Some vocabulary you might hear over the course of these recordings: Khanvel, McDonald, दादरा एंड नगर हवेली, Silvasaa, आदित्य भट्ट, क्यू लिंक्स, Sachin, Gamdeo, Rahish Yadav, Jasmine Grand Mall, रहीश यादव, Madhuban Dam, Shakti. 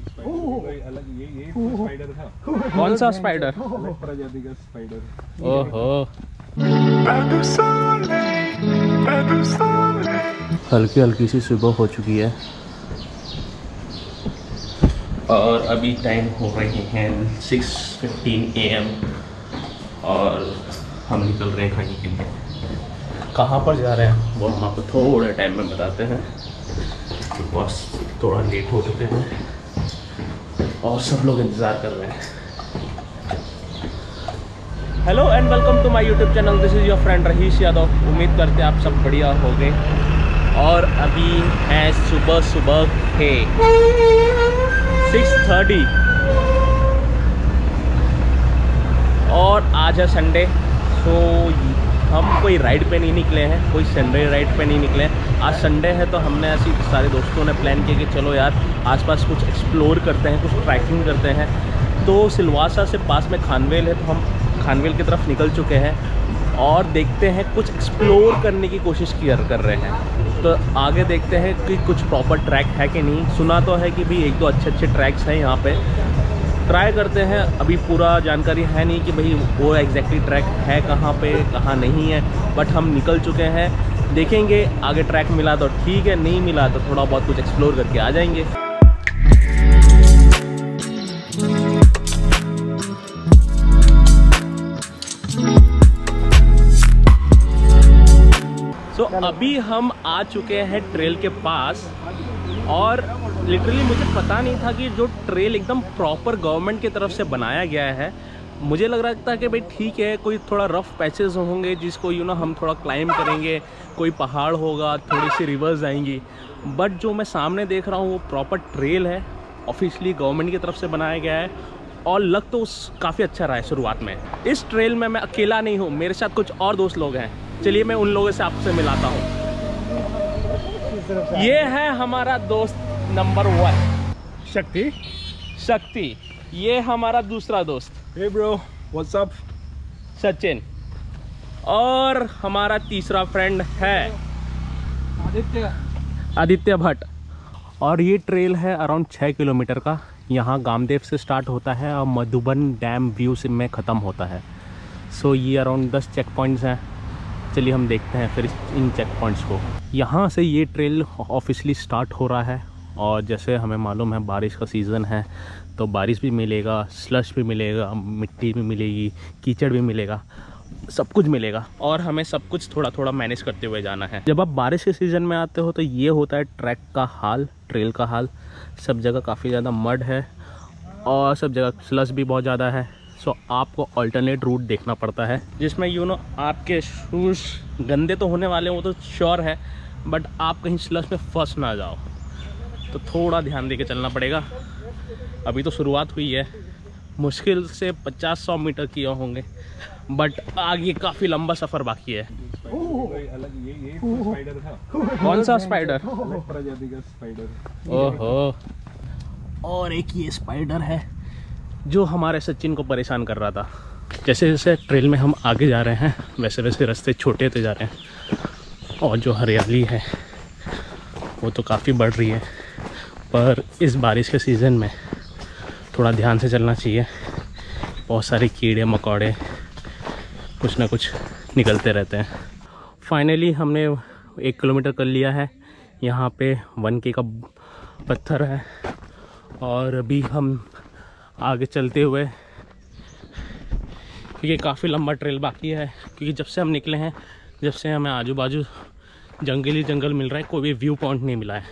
अलग कौन सा स्पाइडर? प्रजाति का स्पाइडर। ओहो हल्की हल्की सी सुबह हो चुकी है और अभी टाइम हो रहे हैं 6:15 AM और हम निकल रहे हैं खाने के लिए। कहाँ पर जा रहे हैं वो हम आपको थोड़े टाइम में बताते हैं। बस थोड़ा लेट हो चुके हैं और सब लोग इंतज़ार कर रहे हैं। Hello and welcome to my YouTube channel, this is your friend रहीश यादव। उम्मीद करते हैं आप सब बढ़िया हो गए और अभी हैं सुबह सुबह के 6:30 और आज है संडे। सो हम कोई राइड पे नहीं निकले हैं, कोई संडे राइड पे नहीं निकले हैं। आज संडे है तो हमने ऐसी सारे दोस्तों ने प्लान किया कि चलो यार आसपास कुछ एक्सप्लोर करते हैं, कुछ ट्रैकिंग करते हैं। तो सिलवासा से पास में खानवेल है तो हम खानवेल की तरफ निकल चुके हैं और देखते हैं कुछ एक्सप्लोर करने की कोशिश कर रहे हैं। तो आगे देखते हैं कि कुछ प्रॉपर ट्रैक है कि नहीं। सुना तो है कि भाई एक दो अच्छे अच्छे ट्रैक्स हैं यहाँ पर, ट्राई करते हैं। अभी पूरा जानकारी है नहीं कि भाई वो एग्जैक्टली ट्रैक है कहाँ पे कहाँ नहीं है, बट हम निकल चुके हैं। देखेंगे आगे ट्रैक मिला तो ठीक है, नहीं मिला तो थोड़ा बहुत कुछ एक्सप्लोर करके आ जाएंगे। सो अभी हम आ चुके हैं ट्रेल के पास और लिटरली मुझे पता नहीं था कि जो ट्रेल एकदम प्रॉपर गवर्नमेंट की तरफ से बनाया गया है। मुझे लग रहा था कि भाई ठीक है, कोई थोड़ा रफ़ पैचेस होंगे जिसको यू नो हम थोड़ा क्लाइंब करेंगे, कोई पहाड़ होगा, थोड़ी सी रिवर्स आएंगी। बट जो मैं सामने देख रहा हूँ वो प्रॉपर ट्रेल है, ऑफिशियली गवर्नमेंट की तरफ से बनाया गया है और लग तो काफ़ी अच्छा रहा है शुरुआत में। इस ट्रेल में मैं अकेला नहीं हूँ, मेरे साथ कुछ और दोस्त लोग हैं। चलिए मैं उन लोगों से आपसे मिलाता हूँ। ये है हमारा दोस्त नंबर 1 शक्ति। ये हमारा दूसरा दोस्त, hey bro what's up, Sachin. और हमारा तीसरा फ्रेंड है आदित्य भट्ट। और ये ट्रेल है अराउंड 6 किलोमीटर का। यहाँ गामदेव से स्टार्ट होता है और मधुबन डैम व्यू से में ख़त्म होता है। सो ये अराउंड 10 चेक पॉइंट्स हैं। चलिए हम देखते हैं फिर इन चेक पॉइंट्स को। यहाँ से ये ट्रेल ऑफिशियली स्टार्ट हो रहा है और जैसे हमें मालूम है बारिश का सीज़न है तो बारिश भी मिलेगा, स्लश भी मिलेगा, मिट्टी भी मिलेगी, कीचड़ भी मिलेगा, सब कुछ मिलेगा और हमें सब कुछ थोड़ा थोड़ा मैनेज करते हुए जाना है। जब आप बारिश के सीज़न में आते हो तो ये होता है ट्रैक का हाल, ट्रेल का हाल। सब जगह काफ़ी ज़्यादा मड है और सब जगह स्लश भी बहुत ज़्यादा है। सो आपको अल्टरनेट रूट देखना पड़ता है जिसमें यू नो आपके शूज़ गंदे तो होने वाले हैं, वो तो श्योर है, बट आप कहीं स्लश में फंस ना जाओ तो थोड़ा ध्यान देके चलना पड़ेगा। अभी तो शुरुआत हुई है, मुश्किल से 50-100 मीटर किए होंगे, बट आगे काफ़ी लंबा सफ़र बाकी है। कौन सा स्पाइडर? प्रजाति का स्पाइडर। ओहो और एक ये स्पाइडर है जो हमारे सचिन को परेशान कर रहा था। जैसे जैसे ट्रेल में हम आगे जा रहे हैं वैसे वैसे रास्ते छोटे होते जा रहे हैं और जो हरियाली है वो तो काफ़ी बढ़ रही है, पर इस बारिश के सीज़न में थोड़ा ध्यान से चलना चाहिए। बहुत सारे कीड़े मकोड़े कुछ ना कुछ निकलते रहते हैं। फाइनली हमने 1 किलोमीटर कर लिया है। यहाँ पे 1K का पत्थर है और अभी हम आगे चलते हुए, क्योंकि काफ़ी लंबा ट्रेल बाकी है, क्योंकि जब से हम निकले हैं जब से हमें आजू बाजू जंगल ही जंगल मिल रहा है, कोई भी व्यू पॉइंट नहीं मिला है।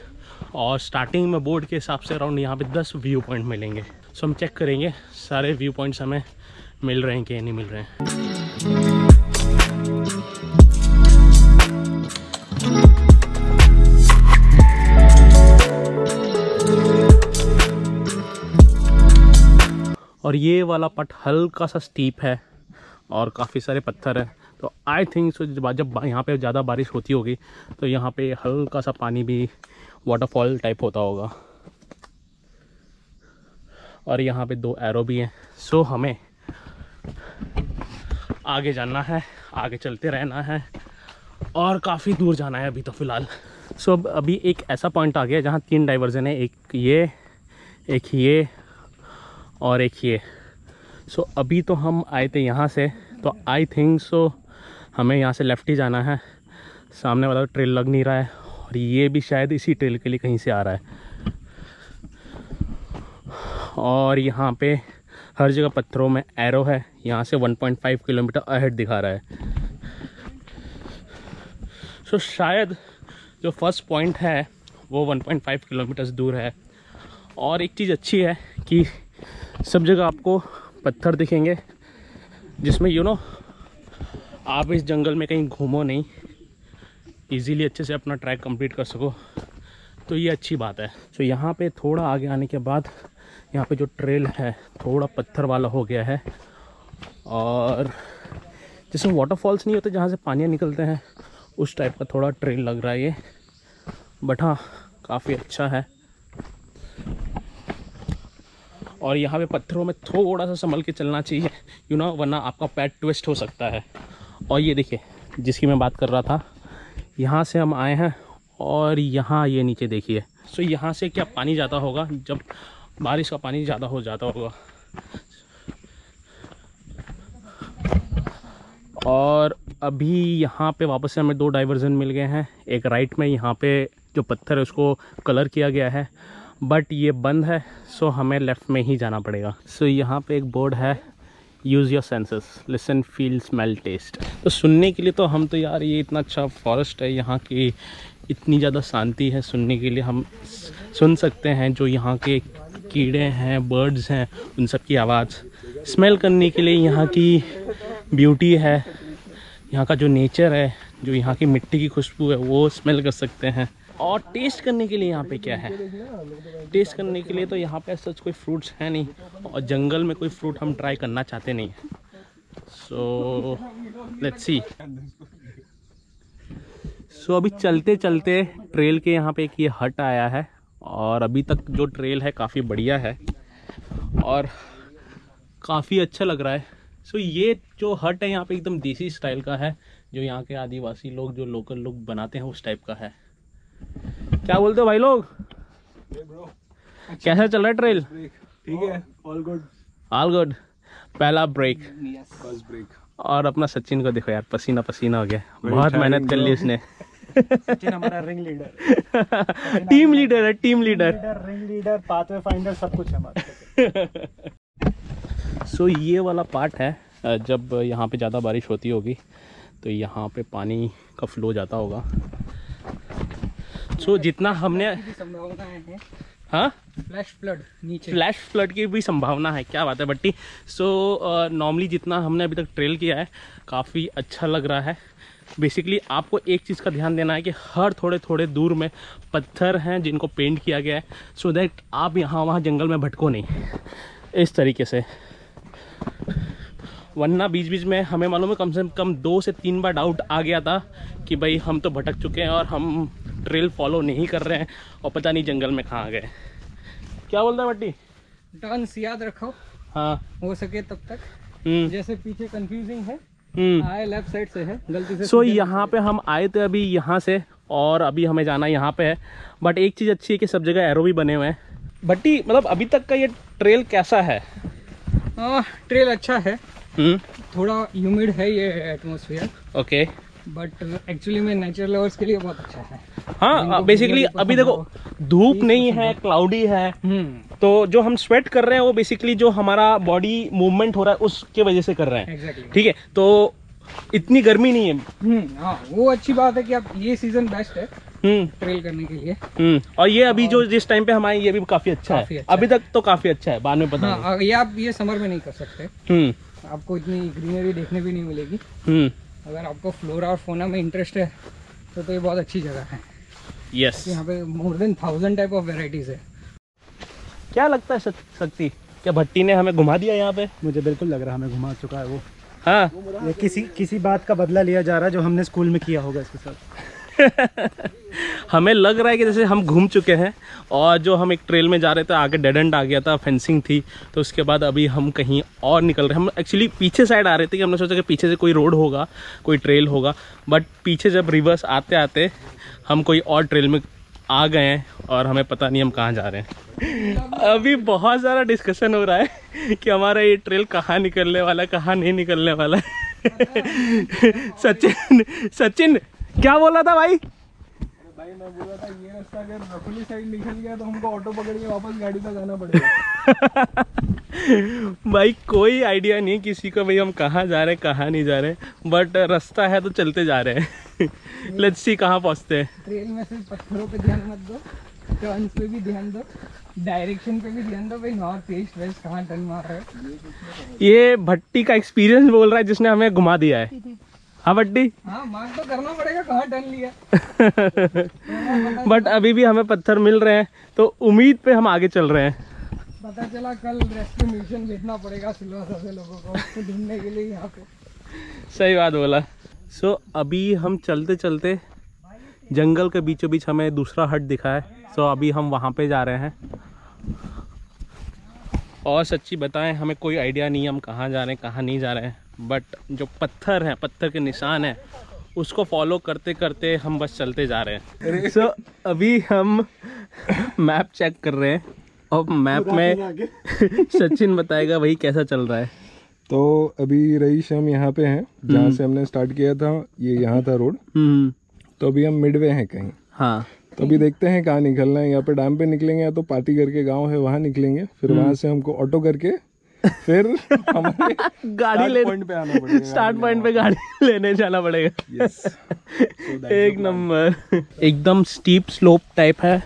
और स्टार्टिंग में बोर्ड के हिसाब से अराउंड यहाँ पे 10 व्यू पॉइंट मिलेंगे। सो हम चेक करेंगे सारे व्यू पॉइंट्स हमें मिल रहे हैं कि नहीं मिल रहे हैं। और ये वाला पट हल्का सा स्टीप है और काफ़ी सारे पत्थर हैं, तो आई थिंक सो जब यहाँ पे ज़्यादा बारिश होती होगी तो यहाँ पे हल्का सा पानी भी वाटरफॉल टाइप होता होगा। और यहाँ पे 2 एरो भी हैं। सो हमें आगे जाना है, आगे चलते रहना है और काफ़ी दूर जाना है अभी तो फ़िलहाल। सो अब अभी एक ऐसा पॉइंट आ गया जहाँ 3 डाइवर्जन है, एक ये, एक ये और एक ये। सो अभी तो हम आए थे यहाँ से, तो आई थिंक सो हमें यहाँ से लेफ्ट ही जाना है। सामने वाला ट्रेल लग नहीं रहा है और ये भी शायद इसी ट्रेल के लिए कहीं से आ रहा है। और यहाँ पे हर जगह पत्थरों में एरो है। यहाँ से 1.5 किलोमीटर अहेड दिखा रहा है। सो शायद जो फर्स्ट पॉइंट है वो 1.5 किलोमीटर्स दूर है। और एक चीज़ अच्छी है कि सब जगह आपको पत्थर दिखेंगे, जिसमें आप इस जंगल में कहीं घूमो नहीं, इजीली अच्छे से अपना ट्रैक कंप्लीट कर सको, तो ये अच्छी बात है। सो यहाँ पे थोड़ा आगे आने के बाद यहाँ पे जो ट्रेल है थोड़ा पत्थर वाला हो गया है, और जिसमें वाटरफॉल्स नहीं होते जहाँ से पानियाँ निकलते हैं, उस टाइप का थोड़ा ट्रेल लग रहा है ये। बट हाँ, काफ़ी अच्छा है। और यहाँ पे पत्थरों में थोड़ा सा संभल के चलना चाहिए, वरना आपका पैर ट्विस्ट हो सकता है। और ये देखिए जिसकी मैं बात कर रहा था, यहाँ से हम आए हैं और यहाँ ये नीचे देखिए। सो यहाँ से क्या पानी जाता होगा, जब बारिश का पानी ज़्यादा हो जाता होगा। और अभी यहाँ पे वापस से हमें दो डाइवर्जन मिल गए हैं। एक राइट में यहाँ पे जो पत्थर है उसको कलर किया गया है, बट ये बंद है, सो हमें लेफ़्ट में ही जाना पड़ेगा। सो यहाँ पे एक बोर्ड है, use your senses, listen, feel, smell, taste. तो सुनने के लिए तो हम तो यार, ये इतना अच्छा फॉरेस्ट है, यहाँ की इतनी ज़्यादा शांति है सुनने के लिए। हम सुन सकते हैं जो यहाँ के कीड़े हैं, बर्ड्स हैं, उन सब की आवाज़। स्मेल करने के लिए यहाँ की ब्यूटी है, यहाँ का जो नेचर है, जो यहाँ की मिट्टी की खुशबू है, वो स्मेल कर सकते हैं। और टेस्ट करने के लिए यहाँ पे क्या है, टेस्ट करने के लिए तो यहाँ पे सच कोई फ्रूट्स है नहीं, और जंगल में कोई फ्रूट हम ट्राई करना चाहते नहीं। So let's see. सो अभी चलते चलते ट्रेल के यहाँ पे एक ये हट आया है, और अभी तक जो ट्रेल है काफ़ी बढ़िया है और काफ़ी अच्छा लग रहा है। सो ये जो हट है यहाँ पे एकदम देसी स्टाइल का है, जो यहाँ के आदिवासी लोग, जो लोकल लोग बनाते हैं, उस टाइप का है। क्या बोलते हो भाई लोग, कैसा चल रहा है ट्रेल? ठीक है, ऑल गुड, ऑल गुड। पहला ब्रेक, फर्स्ट ब्रेक। और अपना सचिन को देखो यार, पसीना पसीना हो गया, बहुत मेहनत कर ली उसने। सचिन हमारा रिंग लीडर, टीम लीडर है, team leader, ring leader, pathway finder, सब कुछ हमारा। सो ये वाला पार्ट है, जब यहाँ पे ज़्यादा बारिश होती होगी तो यहाँ पे पानी का फ्लो जाता होगा। सो जितना हमने फ्लैश फ्लड की भी संभावना है। क्या बात है बट्टी। सो नॉर्मली जितना हमने अभी तक ट्रेल किया है काफ़ी अच्छा लग रहा है। बेसिकली आपको एक चीज़ का ध्यान देना है कि हर थोड़े थोड़े दूर में पत्थर हैं जिनको पेंट किया गया है, सो दैट आप यहाँ वहाँ जंगल में भटको नहीं इस तरीके से, वरना बीच बीच में हमें मालूम है कम से कम 2 से 3 बार डाउट आ गया था कि भाई हम तो भटक चुके हैं और हम ट्रेल फॉलो नहीं कर रहे हैं और पता नहीं जंगल में कहाँ गए। क्या बोलता है बट्टी? डांस याद रखो, हाँ, हो सके तब तक। जैसे पीछे कंफ्यूजिंग है, आए लेफ्ट साइड से है गलती से। सो यहाँ पे हम आए थे अभी यहाँ से, और अभी हमें जाना यहाँ पे है। बट एक चीज़ अच्छी है कि सब जगह एरो भी बने हुए हैं। बट्टी, मतलब अभी तक का ये ट्रेल कैसा है? ट्रेल अच्छा है, थोड़ा ह्यूमिड है ये एटमोसफियर, ओके, बट एक्चुअली में नेचर लवर्स के लिए बहुत अच्छा है। हाँ, बेसिकली अभी देखो धूप नहीं है, क्लाउडी है, तो जो हम स्वेट कर रहे हैं वो बेसिकली जो हमारा बॉडी मूवमेंट हो रहा है उसके वजह से कर रहे हैं। एग्जैक्टली, ठीक है, तो इतनी गर्मी नहीं है। हाँ, वो अच्छी बात है कि आप, ये सीजन बेस्ट है ट्रेल करने के लिए। और ये अभी जो जिस टाइम पे हमारे, ये भी काफी अच्छा है अभी तक तो, काफी अच्छा है, बाद में पता नहीं। हाँ, ये आप ये समर में नहीं कर सकते, आपको इतनी ग्रीनरी देखने भी नहीं मिलेगी। अगर आपको फ्लोरा और फौना में इंटरेस्ट है तो ये बहुत अच्छी जगह है। यस, यहाँ पे more than 1000 type of varieties है। क्या लगता है शक्ति, क्या भट्टी ने हमें घुमा दिया यहाँ पे? मुझे बिल्कुल लग रहा है हमें घुमा चुका है वो। हाँ, ये किसी बात का बदला लिया जा रहा है जो हमने स्कूल में किया होगा इसके साथ। हमें लग रहा है कि जैसे हम घूम चुके हैं, और जो हम एक ट्रेल में जा रहे थे आगे डेड एंड आ गया था, फेंसिंग थी, तो उसके बाद अभी हम कहीं और निकल रहे हैं। हम एक्चुअली पीछे साइड आ रहे थे कि हमने सोचा कि पीछे से कोई रोड होगा, कोई ट्रेल होगा, बट पीछे जब रिवर्स आते आते हम कोई और ट्रेल में आ गए हैं और हमें पता नहीं हम कहाँ जा रहे हैं। अभी बहुत सारा डिस्कशन हो रहा है कि हमारा ये ट्रेल कहाँ निकलने वाला है, कहाँ नहीं निकलने वाला है। सचिन क्या बोला था भाई? भाई मैं बोला था ये रास्ता अगर रफली साइड निकल गया तो हमको ऑटो पकड़ के वापस गाड़ी पर जाना पड़ेगा। भाई कोई आइडिया नहीं किसी को भाई हम कहाँ जा रहे हैं कहाँ नहीं जा रहे हैं, बट रास्ता है तो चलते जा रहे हैं। लेट्स सी कहाँ पहुँचते हैं। ट्रेन में सिर्फ पत्थरों पे ध्यान मत दो, टर्न्स पे भी ध्यान दो, डायरेक्शन पे भी ध्यान दो भाई, नॉर्थ ईस्ट वेस्ट कहाँ टर्न मार रहा है। ये भट्टी का एक्सपीरियंस बोल रहा है जिसने हमें घुमा दिया है। हाँ भट्टी, हाँ मार्क तो करना पड़ेगा कहाँ टर्न लिया। बट अभी भी हमें पत्थर मिल रहे हैं तो उम्मीद पे हम आगे चल रहे हैं। पता चला कल रेस्क्यू मिशन भेजना पड़ेगा सिलवासा से लोगों को ढूंढने के लिए यहाँ पे। सही बात बोला। सो अभी हम चलते चलते जंगल के बीचों बीच हमें दूसरा हट दिखा है। सो अभी हम वहाँ पे जा रहे हैं और सच्ची बताएं हमें कोई आइडिया नहीं है हम कहाँ जा रहे हैं कहाँ नहीं जा रहे हैं, बट जो पत्थर हैं, पत्थर के निशान हैं, उसको फॉलो करते करते हम बस चलते जा रहे हैं। सो अभी हम मैप चेक कर रहे हैं और मैप में सचिन बताएगा वही कैसा चल रहा है। तो अभी रईश हम यहाँ पे हैं जहाँ से हमने स्टार्ट किया था, ये यहाँ था रोड, तो अभी हम मिडवे हैं कहीं। हाँ तो अभी देखते हैं कहाँ निकलना है, यहाँ पे डैम पे निकलेंगे या तो पार्टी करके गांव है वहाँ निकलेंगे, फिर वहाँ से हमको ऑटो करके फिर हमारे गाड़ी लेने पे आना पड़ेगा, स्टार्ट पॉइंट पे गाड़ी लेने जाना पड़ेगा। yes. so एक नंबर एकदम स्टीप स्लोप टाइप है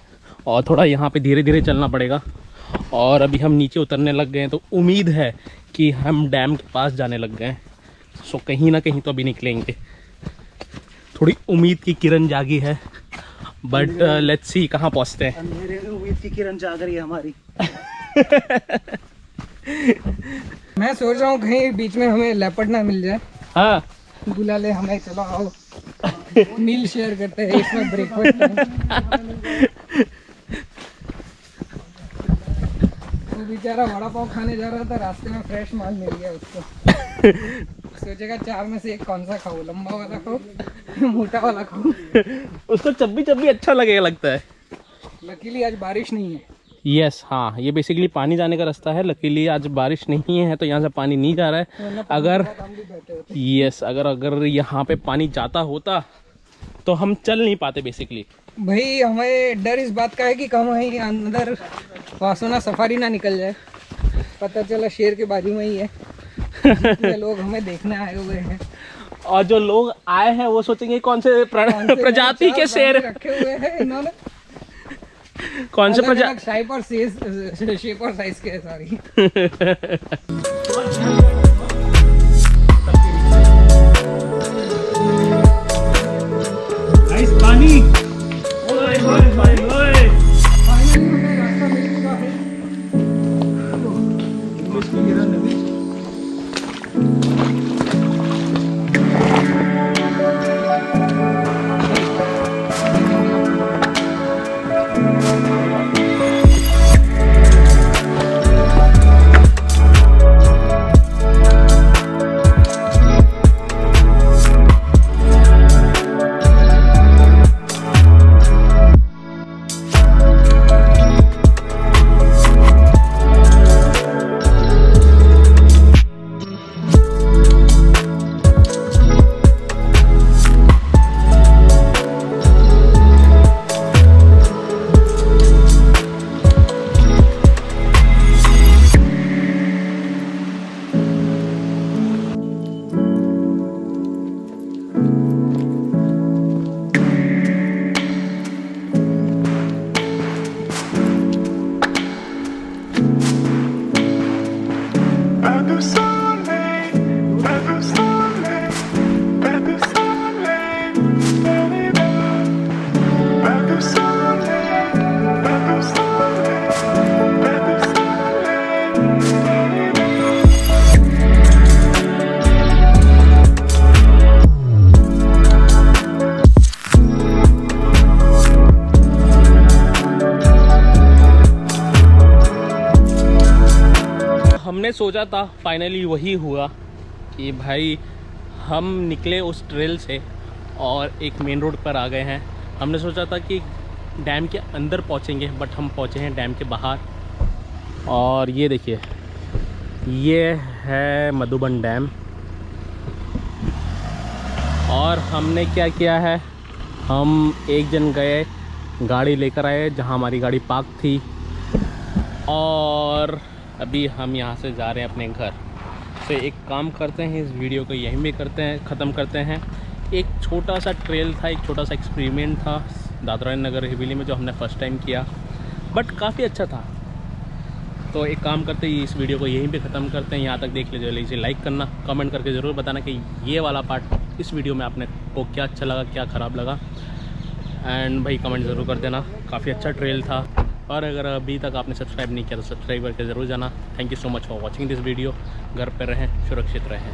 और थोड़ा यहाँ पे धीरे धीरे चलना पड़ेगा और अभी हम नीचे उतरने लग गए हैं तो उम्मीद है कि हम डैम के पास जाने लग गए हैं। सो कहीं ना कहीं तो अभी निकलेंगे, थोड़ी उम्मीद की किरण जागी है, बट लेट्स सी कहाँ पहुँचते हैं। अंधेरे में उम्मीद की किरण जाग रही है हमारी। मैं सोच रहा हूँ कहीं बीच में हमें लेपर्ड ना मिल जाए। हाँ बुला ले हमें, चलो आओ मील शेयर करते हैं इसमें ब्रेकफास्ट। वो बेचारा वड़ा पाव खाने जा रहा था, रास्ते में फ्रेश माल मिल गया उसको। सोचेगा चार में से एक कौन सा खाऊं, लंबा वाला खाऊं मोटा वाला खाऊं। उसको चब्बी चब्बी अच्छा लगेगा लगता है। लकीली आज बारिश नहीं है। यस हाँ ये बेसिकली पानी जाने का रास्ता है, लकीली आज बारिश नहीं है तो यहाँ से पानी नहीं जा रहा है। अगर अगर यहाँ पे पानी जाता होता तो हम चल नहीं पाते बेसिकली। भाई हमें डर इस बात का है कि कम वहीं अंदर वासुना सफारी ना निकल जाए, पता चला शेर के बाजू में ही है। लोग हमें देखने आए हुए हैं और जो लोग आए हैं वो सोचेंगे कौन से प्रजाति के शेर रखे हुए हैं इन्होंने, कौन से प्रजाति शेप और साइज के हैं। सॉरी सोचा था, फाइनली वही हुआ कि भाई हम निकले उस ट्रेल से और एक मेन रोड पर आ गए हैं। हमने सोचा था कि डैम के अंदर पहुंचेंगे, बट हम पहुंचे हैं डैम के बाहर। और ये देखिए, ये है मधुबन डैम। और हमने क्या किया है, हम एक जन गए, गाड़ी लेकर आए जहां हमारी गाड़ी पार्क थी, और अभी हम यहां से जा रहे हैं अपने घर। तो एक काम करते हैं, इस वीडियो को यहीं पे करते हैं, ख़त्म करते हैं। एक छोटा सा ट्रेल था, एक छोटा सा एक्सपेरिमेंट था दादरा एंड नगर हवेली में, जो हमने फ़र्स्ट टाइम किया, बट काफ़ी अच्छा था। तो एक काम करते हैं, इस वीडियो को यहीं पे ख़त्म करते हैं। यहाँ तक देख लीजिए, लाइक करना, कमेंट करके ज़रूर बताना कि ये वाला पार्ट इस वीडियो में आपने को क्या अच्छा लगा, क्या ख़राब लगा। एंड भाई कमेंट ज़रूर कर देना, काफ़ी अच्छा ट्रेल था। और अगर अभी तक आपने सब्सक्राइब नहीं किया तो सब्सक्राइब करके ज़रूर जाना। Thank you so much for watching this video. घर पर रहें, सुरक्षित रहें,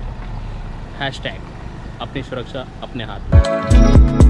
हैशटैग अपनी सुरक्षा अपने हाथ में।